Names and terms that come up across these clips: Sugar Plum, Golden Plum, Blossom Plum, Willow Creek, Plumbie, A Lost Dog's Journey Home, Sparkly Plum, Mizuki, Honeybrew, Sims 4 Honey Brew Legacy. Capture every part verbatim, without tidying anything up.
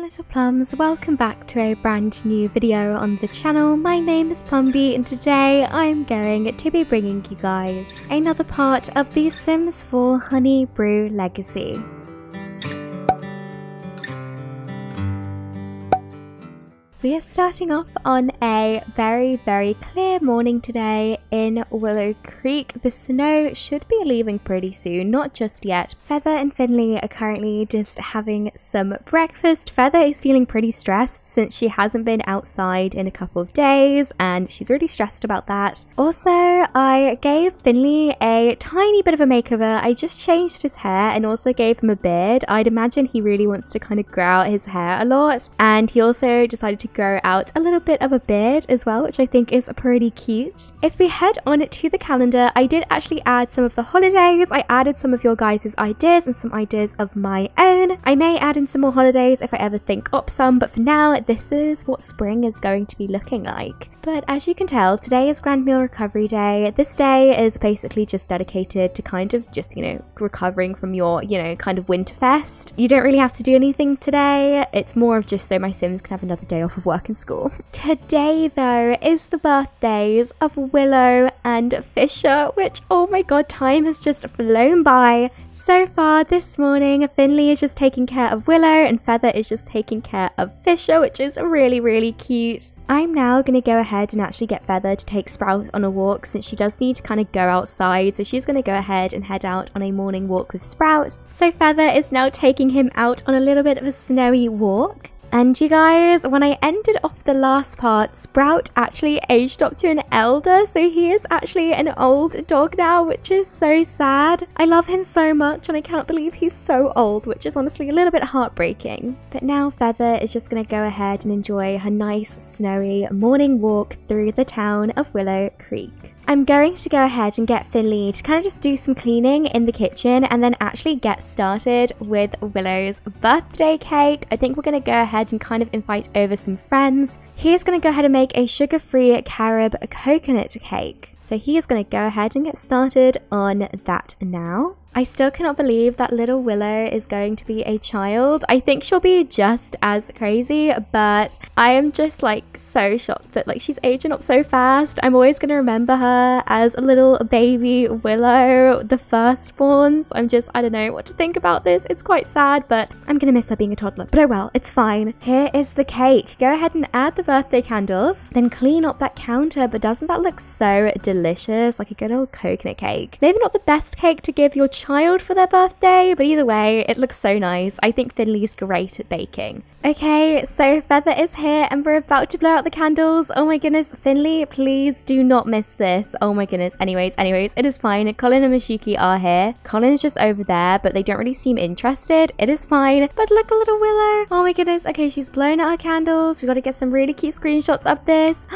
little plums, welcome back to a brand new video on the channel. My name is Plumbie and today I'm going to be bringing you guys another part of the Sims four Honey Brew Legacy. We are starting off on a very, very clear morning today in Willow Creek. The snow should be leaving pretty soon, not just yet. Feather and Finley are currently just having some breakfast. Feather is feeling pretty stressed since she hasn't been outside in a couple of days and she's really stressed about that. Also, I gave Finley a tiny bit of a makeover. I just changed his hair and also gave him a beard. I'd imagine he really wants to kind of grow out his hair a lot, and he also decided to grow out a little bit of a beard as well, which I think is pretty cute. If we head on to the calendar, I did actually add some of the holidays. I added some of your guys' ideas and some ideas of my own. I may add in some more holidays if I ever think up some, but for now this is what spring is going to be looking like. But as you can tell, today is Grand Meal Recovery Day. This day is basically just dedicated to kind of just, you know, recovering from your, you know, kind of Winterfest. You don't really have to do anything today. It's more of just so my Sims can have another day off of work and school. Today though is the birthdays of Willow and Fisher, which, oh my god, time has just flown by. So far this morning, Finley is just taking care of Willow and Feather is just taking care of Fisher, which is really, really cute. I'm now going to go ahead and actually get Feather to take Sprout on a walk since she does need to kind of go outside, so she's going to go ahead and head out on a morning walk with Sprout. So Feather is now taking him out on a little bit of a snowy walk. And you guys, when I ended off the last part, Sprout actually aged up to an elder, so he is actually an old dog now, which is so sad. I love him so much and I cannot believe he's so old, which is honestly a little bit heartbreaking. But now Feather is just going to go ahead and enjoy her nice snowy morning walk through the town of Willow Creek. I'm going to go ahead and get Finley to kind of just do some cleaning in the kitchen and then actually get started with Willow's birthday cake. I think we're going to go ahead and kind of invite over some friends. He is going to go ahead and make a sugar-free carob coconut cake. So he is going to go ahead and get started on that now. I still cannot believe that little Willow is going to be a child. I think she'll be just as crazy, but I am just like so shocked that like she's aging up so fast. I'm always going to remember her as a little baby Willow, the firstborns. I'm just, I don't know what to think about this. It's quite sad, but I'm going to miss her being a toddler. But oh well, it's fine. Here is the cake. Go ahead and add the birthday candles, then clean up that counter. But doesn't that look so delicious? Like a good old coconut cake. Maybe not the best cake to give your child child for their birthday, but either way it looks so nice. I think Finley's great at baking. Okay, so Feather is here and we're about to blow out the candles. Oh my goodness, Finley, please do not miss this. Oh my goodness. Anyways anyways, it is fine. Colin and Mashiki are here. Colin's just over there, but they don't really seem interested. It is fine. But look, a little Willow. Oh my goodness. Okay, she's blown out her candles. We got to get some really cute screenshots of this.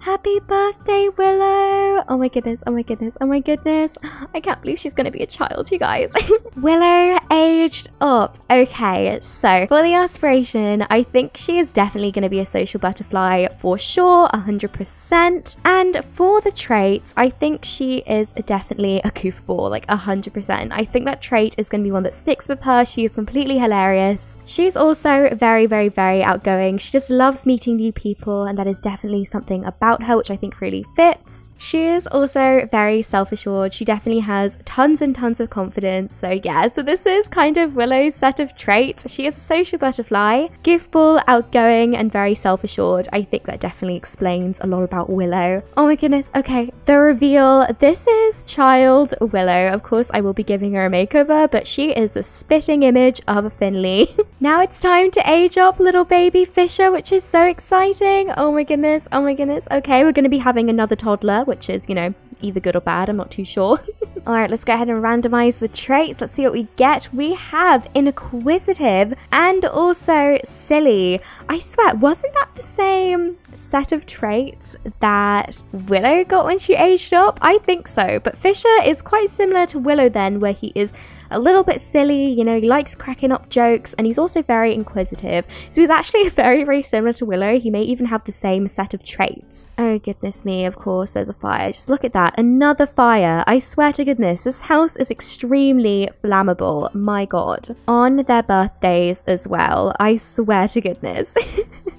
Happy birthday, Willow. Oh my goodness. Oh my goodness. Oh my goodness. I can't believe she's going to be a child, you guys. Willow aged up. Okay, so for the aspiration, I think she is definitely going to be a social butterfly for sure, one hundred percent. And for the traits, I think she is definitely a goofball, like one hundred percent. I think that trait is going to be one that sticks with her. She is completely hilarious. She's also very, very, very outgoing. She just loves meeting new people, and that is definitely something about her, which I think really fits. She is also very self-assured. She definitely has tons and tons of confidence. So yeah, so this is kind of Willow's set of traits. She is a social butterfly, goofball, outgoing, and very self-assured. I think that definitely explains a lot about Willow. Oh my goodness. Okay, the reveal. This is child Willow. Of course, I will be giving her a makeover, but she is a spitting image of Finley. Now it's time to age up little baby Fisher, which is so exciting. Oh my goodness. Oh my goodness. Okay, we're going to be having another toddler, which is, you know, either good or bad. I'm not too sure. All right, let's go ahead and randomize the traits. Let's see what we get. We have inquisitive and also silly. I swear, wasn't that the same set of traits that Willow got when she aged up? I think so. But Fisher is quite similar to Willow then, where he is a little bit silly, you know, he likes cracking up jokes, and he's also very inquisitive. So he's actually very, very similar to Willow. He may even have the same set of traits. Oh goodness me, of course there's a fire. Just look at that, another fire. I swear to goodness, this house is extremely flammable, my god. On their birthdays as well, I swear to goodness.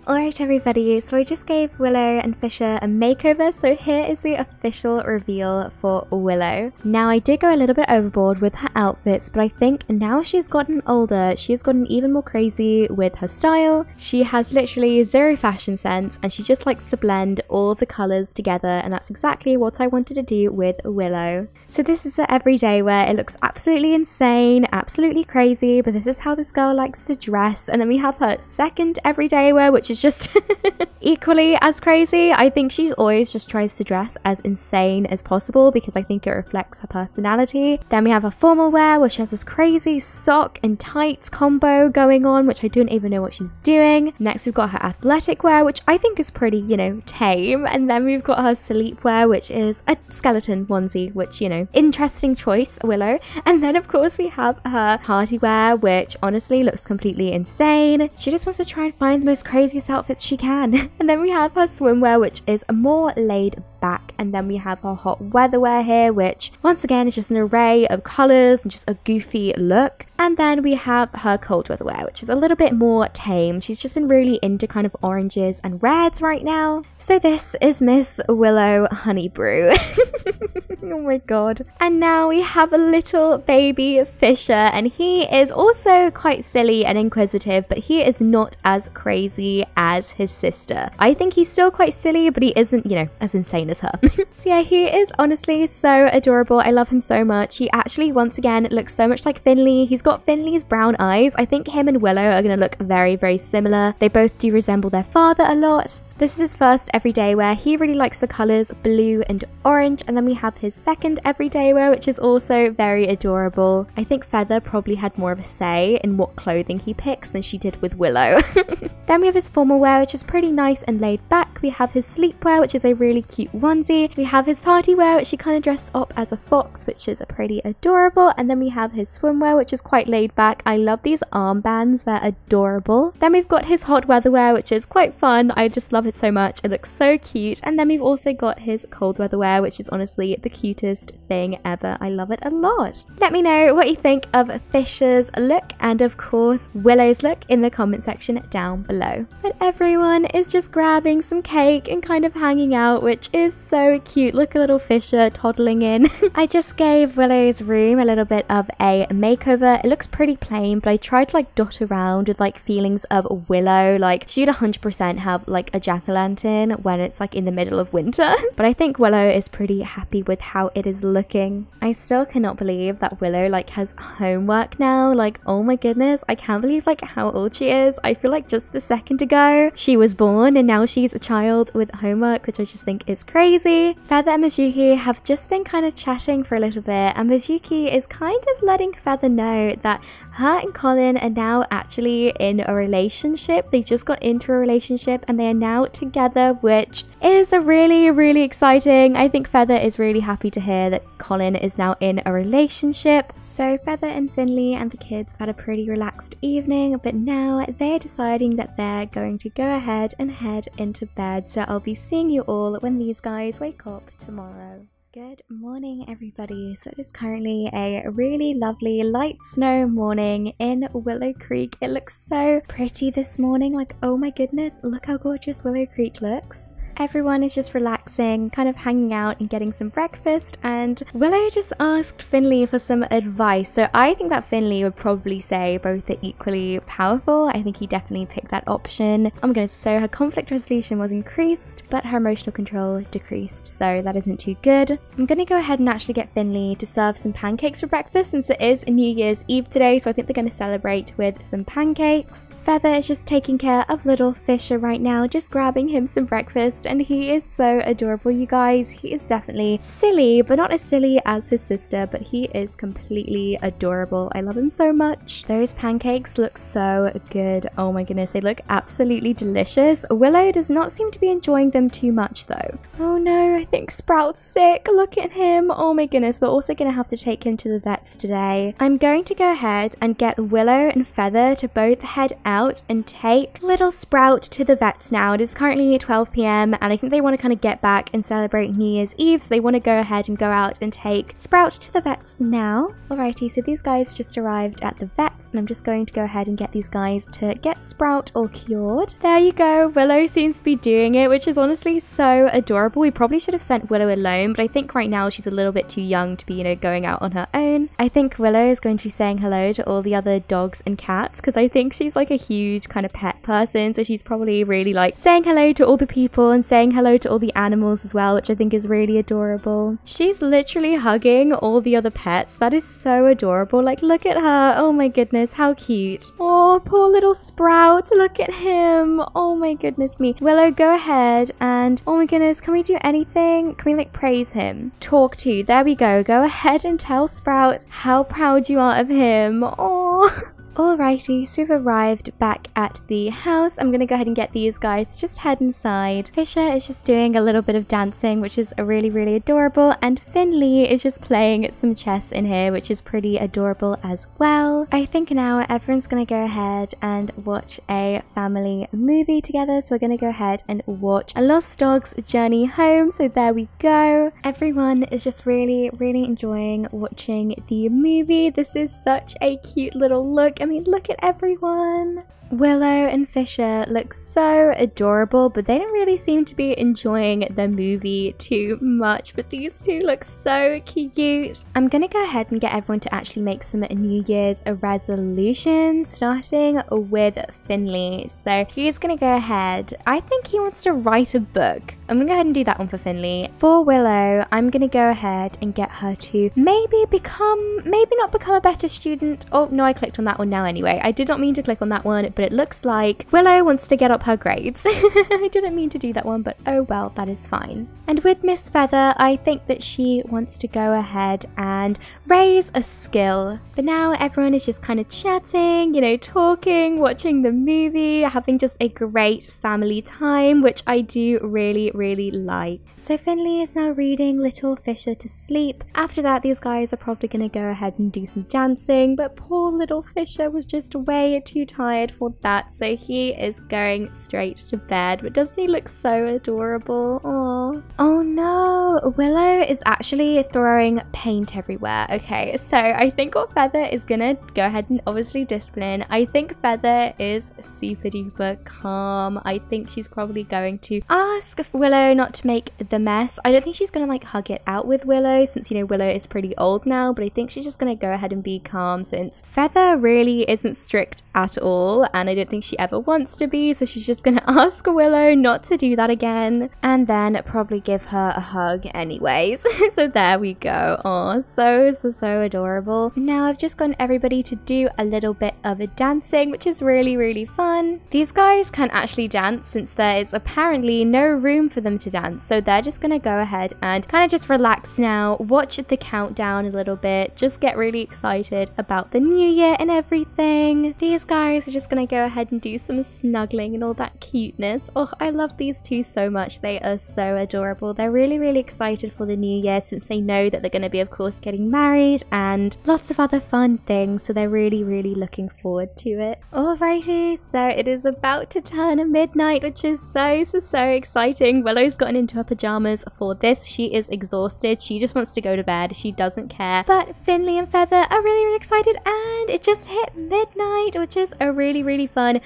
Alright everybody, so I just gave Willow and Fisher a makeover, so here is the official reveal for Willow. Now I did go a little bit overboard with her outfits, but I think now she's gotten older, she's gotten even more crazy with her style. She has literally zero fashion sense and she just likes to blend all the colours together, and that's exactly what I wanted to do with Willow. So this is the everyday wear. It looks absolutely insane, absolutely crazy, but this is how this girl likes to dress. And then we have her second everyday wear, which is just equally as crazy. I think she's always just tries to dress as insane as possible because I think it reflects her personality. Then we have her formal wear, where she has this crazy sock and tights combo going on, which I don't even know what she's doing. Next we've got her athletic wear, which I think is pretty, you know, tame. And then we've got her sleepwear, which is a skeleton onesie, which, you know, interesting choice, Willow. And then of course we have her party wear, which honestly looks completely insane. She just wants to try and find the most craziest outfits she can. And then we have her swimwear, which is more laid back. And then we have her hot weather wear here, which once again is just an array of colors and just a goofy look. And then we have her cold weather wear, which is a little bit more tame. She's just been really into kind of oranges and reds right now. So this is Miss Willow Honey Brew. Oh my god. And now we have a little baby Fisher, and he is also quite silly and inquisitive, but he is not as crazy as his sister. I think he's still quite silly, but he isn't, you know, as insane as her. So yeah, he is honestly so adorable. I love him so much. He actually once again looks so much like Finley. He's got got Finley's brown eyes. I think him and Willow are going to look very, very similar. They both do resemble their father a lot. This is his first everyday wear. He really likes the colours blue and orange. And then we have his second everyday wear, which is also very adorable. I think Feather probably had more of a say in what clothing he picks than she did with Willow. Then we have his formal wear, which is pretty nice and laid back. We have his sleepwear, which is a really cute onesie. We have his party wear, which she kind of dressed up as a fox, which is pretty adorable. And then we have his swimwear, which is quite laid back. I love these armbands. They're adorable. Then we've got his hot weather wear, which is quite fun. I just love it so much. It looks so cute. And then we've also got his cold weather wear, which is honestly the cutest thing ever. I love it a lot. Let me know what you think of Fisher's look and of course Willow's look in the comment section down below. But everyone is just grabbing some cake and kind of hanging out, which is so cute. Look at little Fisher toddling in. I just gave Willow's room a little bit of a makeover. It looks pretty plain, but I tried to like dot around with like feelings of Willow. Like she'd one hundred percent have like a jacket lantern when it's like in the middle of winter. But I think Willow is pretty happy with how it is looking. I still cannot believe that Willow like has homework now. Like, oh my goodness, I can't believe like how old she is. I feel like just a second ago she was born and now she's a child with homework, which I just think is crazy. Feather and Mizuki have just been kind of chatting for a little bit, and Mizuki is kind of letting Feather know that her and Colin are now actually in a relationship. They just got into a relationship and they are now together, which is a really, really exciting. I think Feather is really happy to hear that Colin is now in a relationship. So Feather and Finley and the kids have had a pretty relaxed evening, but now they're deciding that they're going to go ahead and head into bed. So I'll be seeing you all when these guys wake up tomorrow. Good morning everybody, so it is currently a really lovely light snow morning in Willow Creek. It looks so pretty this morning, like oh my goodness, look how gorgeous Willow Creek looks. Everyone is just relaxing, kind of hanging out and getting some breakfast, and Willow just asked Finley for some advice. So I think that Finley would probably say both are equally powerful. I think he definitely picked that option. Oh my goodness, so her conflict resolution was increased, but her emotional control decreased, so that isn't too good. I'm going to go ahead and actually get Finley to serve some pancakes for breakfast since it is New Year's Eve today, so I think they're going to celebrate with some pancakes. Feather is just taking care of little Fisher right now, just grabbing him some breakfast, and he is so adorable, you guys. He is definitely silly, but not as silly as his sister, but he is completely adorable. I love him so much. Those pancakes look so good. Oh my goodness, they look absolutely delicious. Willow does not seem to be enjoying them too much though. Oh no, I think Sprout's sick. a look at him. Oh my goodness, we're also going to have to take him to the vets today. I'm going to go ahead and get Willow and Feather to both head out and take little Sprout to the vets now. It is currently twelve p m and I think they want to kind of get back and celebrate New Year's Eve, so they want to go ahead and go out and take Sprout to the vets now. Alrighty, so these guys just arrived at the vets and I'm just going to go ahead and get these guys to get Sprout all cured. There you go, Willow seems to be doing it, which is honestly so adorable. We probably should have sent Willow alone, but I think right now she's a little bit too young to be, you know, going out on her own. I think Willow is going to be saying hello to all the other dogs and cats because I think she's like a huge kind of pet person, so she's probably really like saying hello to all the people and saying hello to all the animals as well, which I think is really adorable. She's literally hugging all the other pets. That is so adorable. Like, look at her. Oh my goodness, how cute. Oh, poor little Sprout. Look at him. Oh my goodness me. Willow, go ahead and, oh my goodness, can we do anything? Can we like praise him? Talk to. There we go. Go ahead and tell Sprout how proud you are of him. Oh. Alrighty, so we've arrived back at the house. I'm gonna go ahead and get these guys to just head inside. Fisher is just doing a little bit of dancing, which is really, really adorable. And Finley is just playing some chess in here, which is pretty adorable as well. I think now everyone's gonna go ahead and watch a family movie together. So we're gonna go ahead and watch A Lost Dog's Journey Home. So there we go. Everyone is just really, really enjoying watching the movie. This is such a cute little look. I mean, look at everyone. Willow and Fisher look so adorable, but they don't really seem to be enjoying the movie too much, but these two look so cute. I'm gonna go ahead and get everyone to actually make some New Year's resolutions, starting with Finley. So he's gonna go ahead, I think he wants to write a book. I'm gonna go ahead and do that one for Finley. For Willow, I'm gonna go ahead and get her to maybe become, maybe not become a better student. Oh no, I clicked on that one now anyway. I did not mean to click on that one, but it looks like Willow wants to get up her grades. I didn't mean to do that one, but oh well, that is fine. And with Miss Feather, I think that she wants to go ahead and raise a skill. But now everyone is just kind of chatting, you know, talking, watching the movie, having just a great family time, which I do really, really like. So Finley is now reading Little Fisher to sleep. After that, these guys are probably going to go ahead and do some dancing, but poor little Fisher was just way too tired for that, so he is going straight to bed. But doesn't he look so adorable? Aww. Oh no, Willow is actually throwing paint everywhere. Okay, so I think what Feather is gonna go ahead and obviously discipline. I think Feather is super duper calm. I think she's probably going to ask Willow not to make the mess. I don't think she's gonna like hug it out with Willow, since you know Willow is pretty old now, but I think she's just gonna go ahead and be calm, since Feather really isn't strict at all and I don't think she ever wants to be, so she's just gonna ask Willow not to do that again and then probably give her a hug anyways. So there we go. Oh, so so so adorable. Now I've just gotten everybody to do a little bit of a dancing, which is really, really fun. These guys can actually dance, since there is apparently no room for them to dance, so they're just gonna go ahead and kind of just relax now, watch the countdown a little bit, just get really excited about the new year and everything. These guys are just gonna go ahead and do some snuggling and all that cuteness. Oh, I love these two so much. They are so adorable. They're really, really excited for the new year, since they know that they're gonna be, of course, getting married and lots of other fun things, so they're really, really looking forward to it. Alrighty, so it is about to turn midnight, which is so so so exciting. Willow's gotten into her pajamas for this. She is exhausted. She just wants to go to bed. She doesn't care. But Finley and Feather are really, really excited, and it just hit midnight, which is a really, really fun.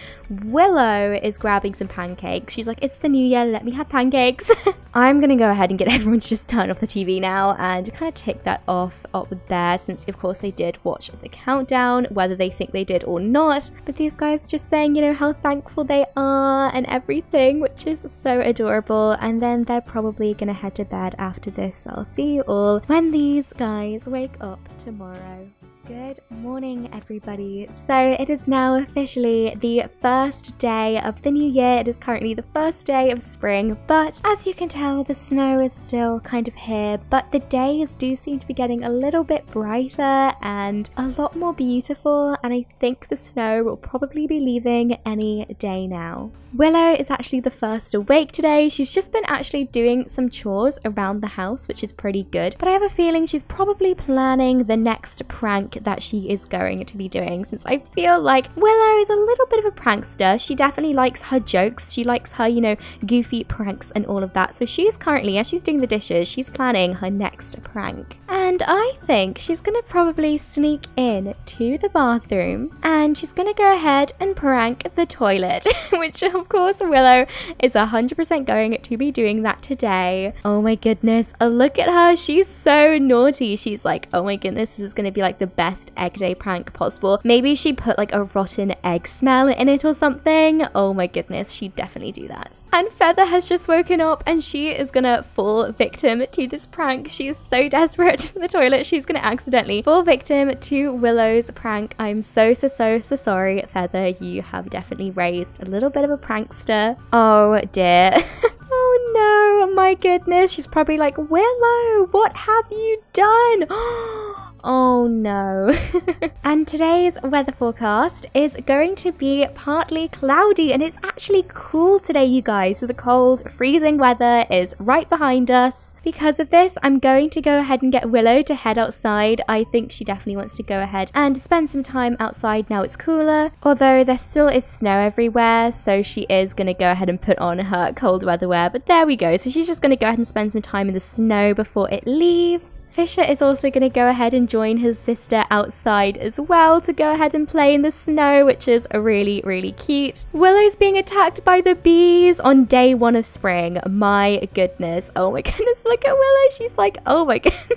Willow is grabbing some pancakes. She's like, it's the new year, let me have pancakes. I'm gonna go ahead and get everyone to just turn off the T V now and kind of tick that off up there, since of course they did watch the countdown, whether they think they did or not. But these guys are just saying, you know, how thankful they are and everything, which is so adorable. And then they're probably gonna head to bed after this. So I'll see you all when these guys wake up tomorrow. Good morning, everybody. So it is now officially the first day of the new year. It is currently the first day of spring, but as you can tell, the snow is still kind of here, but the days do seem to be getting a little bit brighter and a lot more beautiful, and I think the snow will probably be leaving any day now. Willow is actually the first awake today. She's just been actually doing some chores around the house, which is pretty good, but I have a feeling she's probably planning the next prank that she is going to be doing, since I feel like Willow is a little bit of a prankster. She definitely likes her jokes. She likes her, you know, goofy pranks and all of that. So she's currently, as she's doing the dishes, she's planning her next prank. And I think she's gonna probably sneak in to the bathroom and she's gonna go ahead and prank the toilet, which of course Willow is one hundred percent going to be doing that today. Oh my goodness, look at her. She's so naughty. She's like, oh my goodness, this is gonna be like the best best egg day prank possible. Maybe she put like a rotten egg smell in it or something. Oh my goodness, she'd definitely do that. And Feather has just woken up and she is gonna fall victim to this prank. She is so desperate for the toilet. She's gonna accidentally fall victim to Willow's prank. I'm so, so, so, so sorry, Feather. You have definitely raised a little bit of a prankster. Oh dear. Oh no, my goodness. She's probably like, Willow, what have you done? Oh no. And today's weather forecast is going to be partly cloudy, and it's actually cool today, you guys. So the cold, freezing weather is right behind us. Because of this, I'm going to go ahead and get Willow to head outside. I think she definitely wants to go ahead and spend some time outside now it's cooler. Although there still is snow everywhere, so she is going to go ahead and put on her cold weather wear. But there we go. So she's just going to go ahead and spend some time in the snow before it leaves. Fisher is also going to go ahead and join his sister outside as well to go ahead and play in the snow, which is really, really cute. Willow's being attacked by the bees on day one of spring. My goodness. Oh my goodness, look at Willow. She's like, oh my goodness.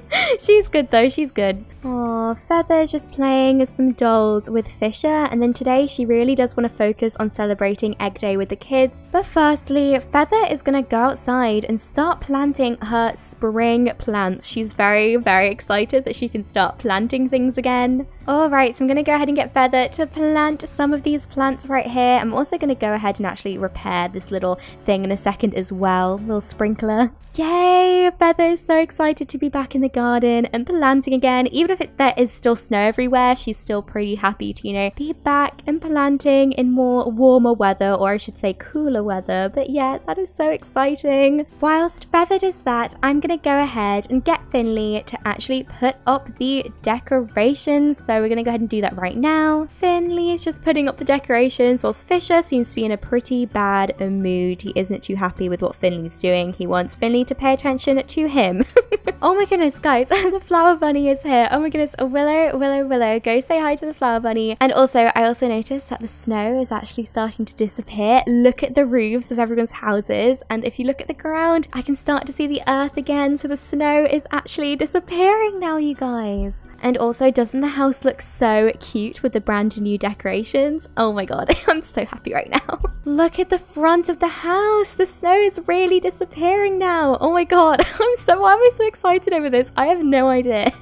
She's good though, she's good. Aw, Feather's just playing some dolls with Fisher, and then today she really does want to focus on celebrating Egg Day with the kids. But firstly, Feather is going to go outside and start planting her spring plants. She's very, very excited that she can start planting things again. Alright, so I'm going to go ahead and get Feather to plant some of these plants right here. I'm also going to go ahead and actually repair this little thing in a second as well. Little sprinkler. Yay! Feather is so excited to be back in the garden and planting again. Even if it, there is still snow everywhere, she's still pretty happy to, you know, be back and planting in more warmer weather, or I should say cooler weather. But yeah, that is so exciting. Whilst Feather does that, I'm going to go ahead and get Finley to actually put up the decorations, so we're gonna go ahead and do that right now. Finley is just putting up the decorations whilst Fisher seems to be in a pretty bad mood. He isn't too happy with what Finley's doing. He wants Finley to pay attention to him. Oh my goodness, guys, the flower bunny is here. Oh my goodness, Willow, Willow, Willow, go say hi to the flower bunny. And also, I also noticed that the snow is actually starting to disappear. Look at the roofs of everyone's houses, and if you look at the ground, I can start to see the earth again, so the snow is actually disappearing now, you guys. And also, doesn't the house look so cute with the brand new decorations? Oh my god, I'm so happy right now. Look at the front of the house. The snow is really disappearing now. Oh my god, I'm so, why am I so excited over this? I have no idea.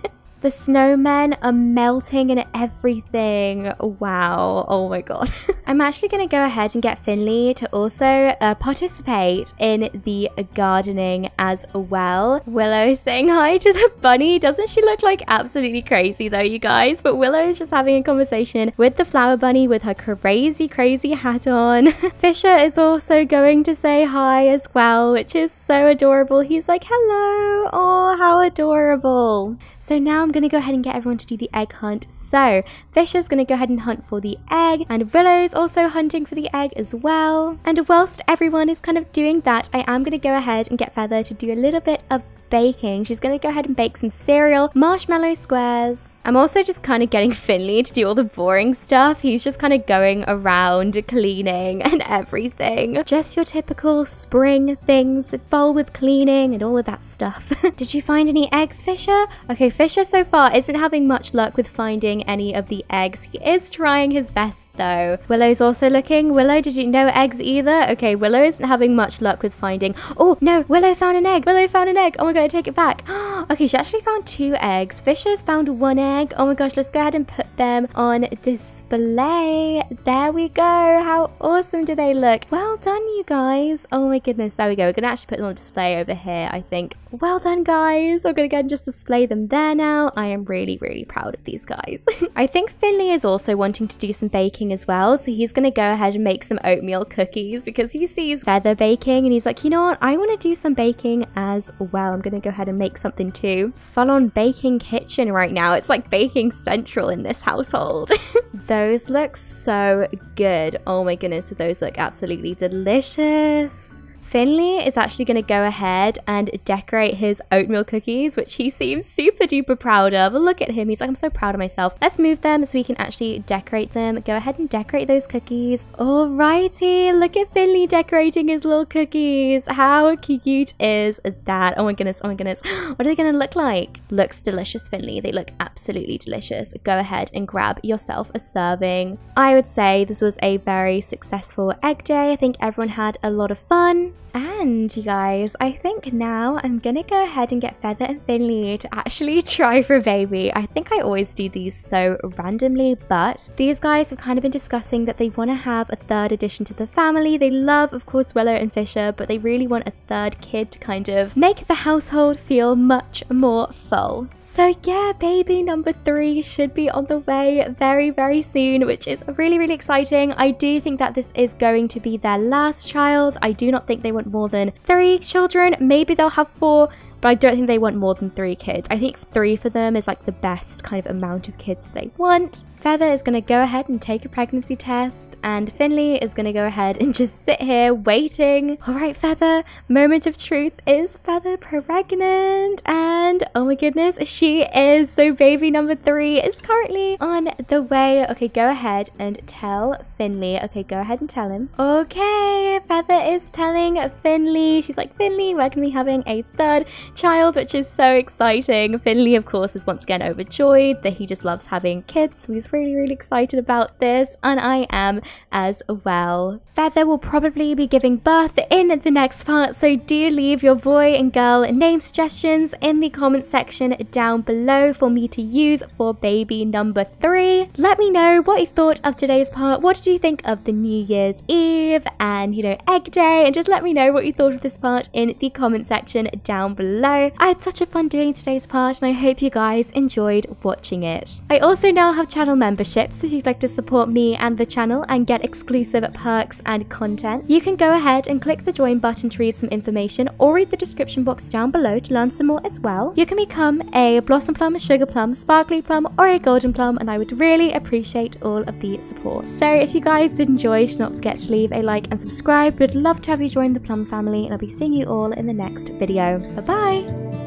The snowmen are melting and everything. Wow. Oh my god. I'm actually going to go ahead and get Finley to also uh, participate in the gardening as well. Willow is saying hi to the bunny. Doesn't she look like absolutely crazy though, you guys? But Willow is just having a conversation with the flower bunny with her crazy, crazy hat on. Fisher is also going to say hi as well, which is so adorable. He's like, hello. Oh, how adorable. So now I'm going to go ahead and get everyone to do the egg hunt. So Fisher's going to go ahead and hunt for the egg, and Willow's also hunting for the egg as well. And whilst everyone is kind of doing that, I am going to go ahead and get Feather to do a little bit of baking. She's going to go ahead and bake some cereal, marshmallow squares. I'm also just kind of getting Finley to do all the boring stuff. He's just kind of going around cleaning and everything. Just your typical spring things that fall with cleaning and all of that stuff. Did you find any eggs, Fisher? Okay, Fisher so far isn't having much luck with finding any of the eggs. He is trying his best though. Willow's also looking. Willow, did you know eggs either? Okay, Willow isn't having much luck with finding. Oh no, Willow found an egg. Willow found an egg. Oh my gonna take it back. Okay, she actually found two eggs. Fisher's found one egg. Oh my gosh, let's go ahead and put them on display. There we go. How awesome do they look? Well done, you guys. Oh my goodness, there we go. We're gonna actually put them on display over here, I think. Well done, guys. I'm gonna go ahead and just display them there now. I am really, really proud of these guys. I think Finley is also wanting to do some baking as well, so he's gonna go ahead and make some oatmeal cookies because he sees feather baking and he's like, you know what, I want to do some baking as well. I'm gonna go ahead and make something too. Full on baking kitchen right now. It's like baking central in this household. Those look so good. Oh my goodness, those look absolutely delicious. Finley is actually going to go ahead and decorate his oatmeal cookies, which he seems super duper proud of. Look at him. He's like, I'm so proud of myself. Let's move them so we can actually decorate them. Go ahead and decorate those cookies. Alrighty. Look at Finley decorating his little cookies. How cute is that? Oh my goodness. Oh my goodness. What are they going to look like? Looks delicious, Finley. They look absolutely delicious. Go ahead and grab yourself a serving. I would say this was a very successful egg day. I think everyone had a lot of fun. And you guys, I think now I'm gonna go ahead and get Feather and Finley to actually try for a baby. I think I always do these so randomly, but these guys have kind of been discussing that they want to have a third addition to the family. They love, of course, Willow and Fisher, but they really want a third kid to kind of make the household feel much more full. So yeah, baby number three should be on the way very, very soon, which is really, really exciting. I do think that this is going to be their last child. I do not think they want more than three children. Maybe they'll have four, but I don't think they want more than three kids. I think three for them is like the best kind of amount of kids they want. Feather is going to go ahead and take a pregnancy test, and Finley is going to go ahead and just sit here waiting. All right, Feather, moment of truth. Is Feather pregnant? And oh my goodness, she is. So baby number three is currently on the way. Okay, go ahead and tell Finley. Okay, go ahead and tell him. Okay, Feather is telling Finley. She's like, Finley, we're going to be having a third child, which is so exciting. Finley, of course, is once again overjoyed that he just loves having kids. So he's really, really excited about this, and I am as well. Feather will probably be giving birth in the next part, so do leave your boy and girl name suggestions in the comment section down below for me to use for baby number three. Let me know what you thought of today's part. What did you think of the New Year's Eve and, you know, egg day? And just let me know what you thought of this part in the comment section down below. I had such a fun doing today's part, and I hope you guys enjoyed watching it. I also now have channel memberships, so if you'd like to support me and the channel and get exclusive perks and content, you can go ahead and click the join button to read some information, or read the description box down below to learn some more as well. You can become a blossom plum, sugar plum, sparkly plum, or a golden plum, and I would really appreciate all of the support. So if you guys did enjoy, do not forget to leave a like and subscribe. We'd love to have you join the plum family, and I'll be seeing you all in the next video. Bye-bye. Bye.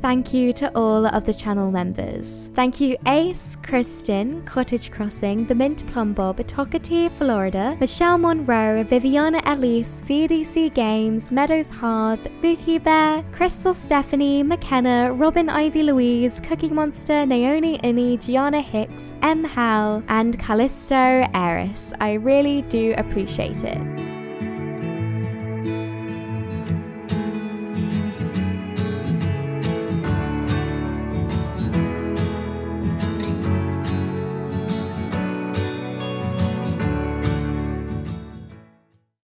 Thank you to all of the channel members. Thank you Ace, Kristen, Cottage Crossing, The Mint Plum Bob, Tocatee, Florida, Michelle Monroe, Viviana Elise, V D C Games, Meadows Hearth, Buki Bear, Crystal Stephanie, McKenna, Robin Ivy Louise, Cookie Monster, Naomi Innie, Gianna Hicks, M. Howe, and Callisto Eris. I really do appreciate it.